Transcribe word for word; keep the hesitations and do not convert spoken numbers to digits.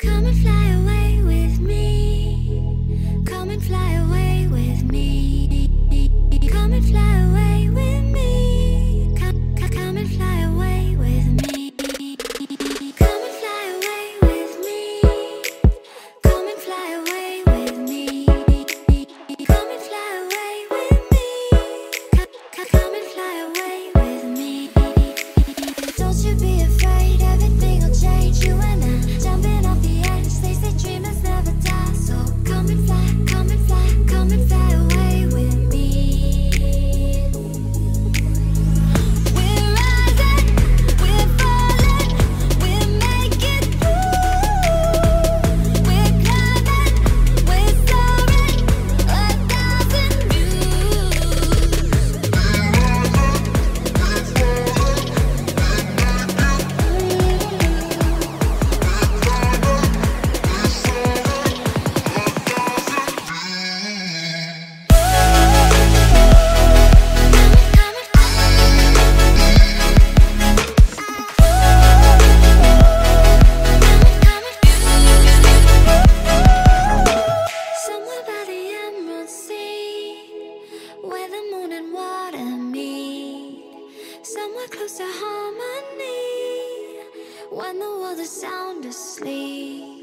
Come and fly away with me. Come and fly away with me. Come and fly away with me. Come, come and fly away with me. Come and fly away with me. Come and fly away with me. Come and fly away with me. Come and fly away with me. Don't you be afraid, everything will change, you and I. Somewhere close to harmony, when the world is sound asleep.